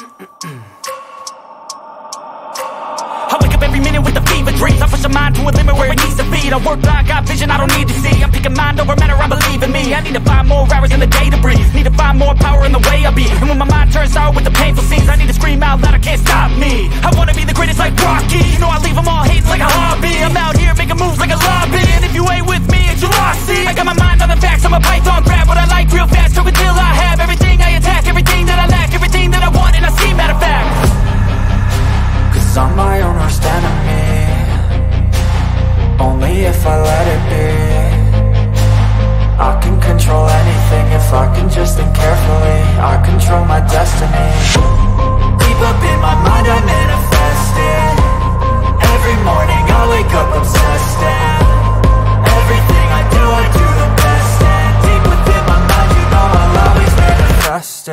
I wake up every minute with a fever dreams. I push my mind to a limit where it needs to feed. I work blind, got vision I don't need to see. I'm picking mind over matter, I believe in me. I need to find more hours in the day to breathe. Need to find more power in the way I be. And when my mind turns sour with the painful scenes, I need to scream out loud, I can't stop me. I wanna be the greatest like Rocky. You know I leave them all hating like a hobby. I'm out here making moves like a lobby. And if you ain't with me, it's your loss. See, I got my mind on the facts, I'm a python. Grab what I like real fast, choke until I have everything I attack, everything that I lack, everything that I want, and I see matter of fact. Cause I'm my own worst enemy. Only if I let it be. I can control anything if I can just think carefully. I control my destiny. Deep up in my mind I manifest it. Every morning I wake up obsessed and everything I do the best. And deep within my mind you know I'll always manifest it. I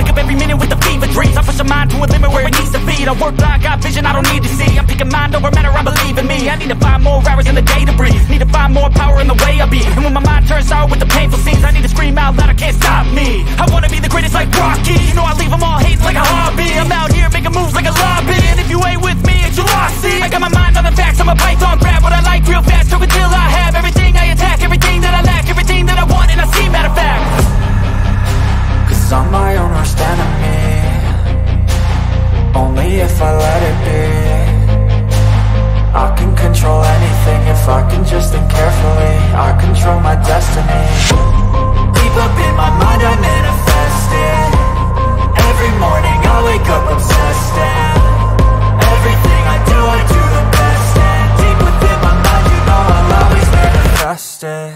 wake up every minute with a fever dreams. I push my mind to a limit where it needs to feed. I work blind, got vision I don't need to see. I'm picking mind over matter, I believe in me. I need to find more hours in the day to breathe. Need to find more power in the way I be. And when my mind turns sour with the painful scenes, I need to scream out loud, I can't stop me. I wanna be the greatest like Rocky. You know I leave them all hating like a hobby. I'm out here making moves like a lobby. And if you ain't with me, it's your loss, see. I got my mind on the facts, I'm a python. Grab what I like real fast, choke until I have everything I attack, everything that I lack, everything that I want, and I see matter of fact. Cause I'm my own worst enemy. Only if I let it be. I can control anything if I can just think carefully. I control my destiny. Deep up in my mind I manifest it. Every morning I wake up obsessed and everything I do the best. And deep within my mind you know I'll always manifest it.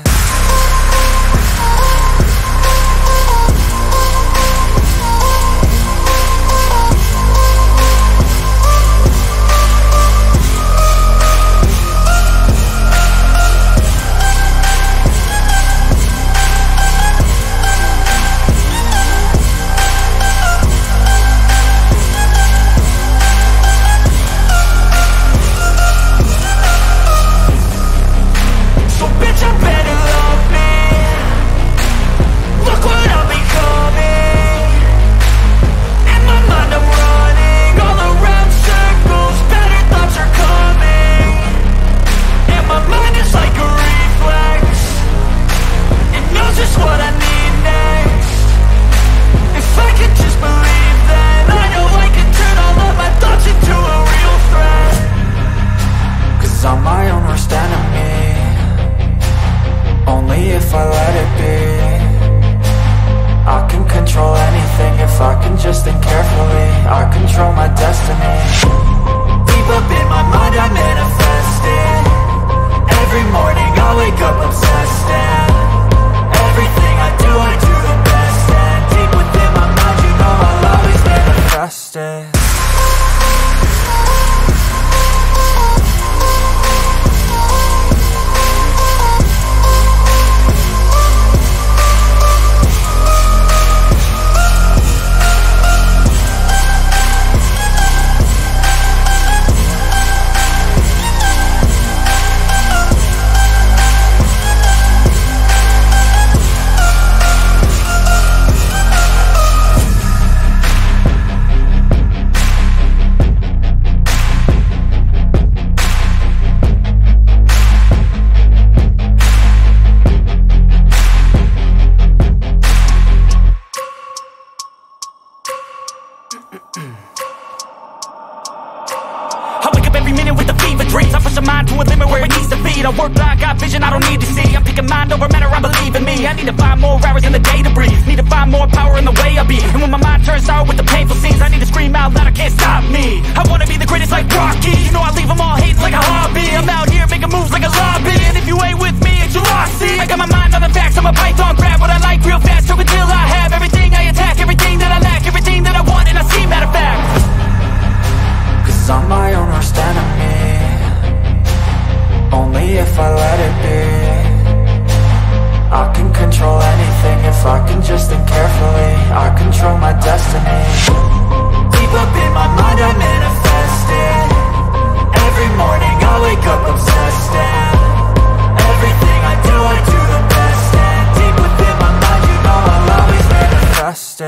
control my destiny. Deep up in my mind, I manifest it. Every morning I wake up obsessed, and everything I do the best. And deep within my mind, you know I'll always manifest it. I wake up every minute with a fever dreams. I push my mind to a limit where it needs to feed. I work blind, got vision I don't need to see. I'm picking mind over matter, I believe in me. I need to find more hours in the day to breathe. Need to find more power in the way I be. And when my mind turns sour with the painful scenes, I need to scream out loud, I can't stop me. I wanna be the greatest like Rocky. You know I leave them all hating like a hobby. I'm out here making moves like a lobby. And if you ain't with me, it's your loss. See, I got my mind on the facts, I'm a python, grab what I like real fast. So until I have everything I attack, everything that I lack, everything that I want, and I see matter of fact. Cause I'm my own worst enemy. Only if I let it be. I can control anything if I can just think carefully. I control my destiny. Deep up in my mind I manifest it. Every morning I wake up obsessed, and everything I do the best. And deep within my mind you know I'll always manifest it.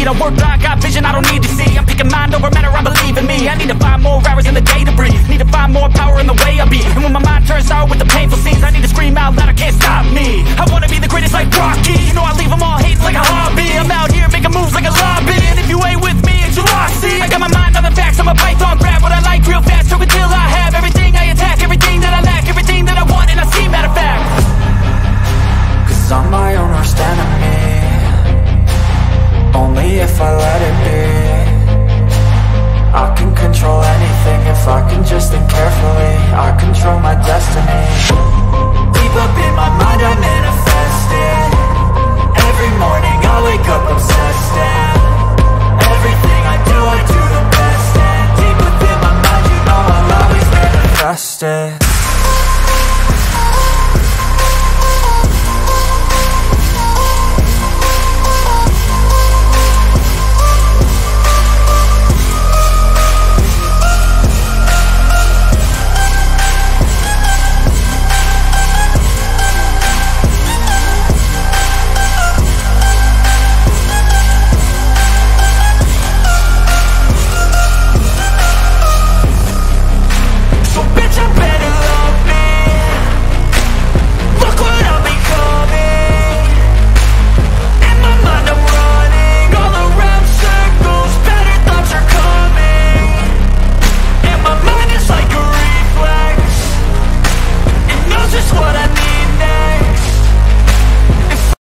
I work blind, got vision I don't need to see. I'm picking mind over matter, I believe in me. I need to find more hours in the day to breathe. Need to find more power in the way I be. And when my mind turns sour with the painful scenes, I need to scream out loud, I can't stop me. I wanna be the greatest like Rocky. You know I leave them all hating like a hobby. I'm out here making moves like a lobby. And if you ain't with me, it's your loss. See, I got my mind on the facts, I'm a python, grab what I like real fast. So until I have everything I attack, everything that I lack, everything that I want, and I see matter of fact. Cause I'm my own worst enemy. Only if I let it be. I can control anything if I can just think carefully. I control my destiny. Deep up in my mind I manifest it. Every justice.